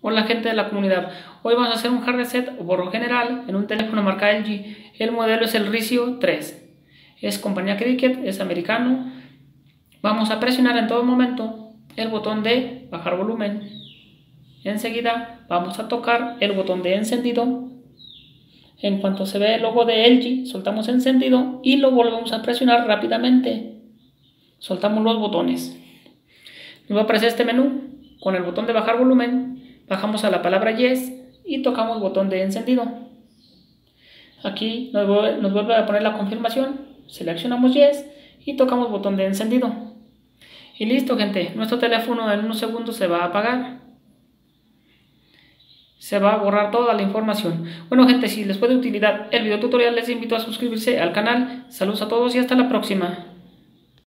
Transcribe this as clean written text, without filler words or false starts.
Hola gente de la comunidad, hoy vamos a hacer un hard reset o borrón general en un teléfono marca LG. El modelo es el RISIO 3, es compañía Cricket, es americano. Vamos a presionar en todo momento el botón de bajar volumen, enseguida vamos a tocar el botón de encendido. En cuanto se ve el logo de LG, soltamos encendido y lo volvemos a presionar rápidamente, soltamos los botones. Nos va a aparecer este menú con el botón de bajar volumen. Bajamos a la palabra Yes y tocamos botón de encendido. Aquí nos vuelve a poner la confirmación. Seleccionamos Yes y tocamos botón de encendido. Y listo gente, nuestro teléfono en unos segundos se va a apagar. Se va a borrar toda la información. Bueno gente, si les fue de utilidad el video tutorial, les invito a suscribirse al canal. Saludos a todos y hasta la próxima.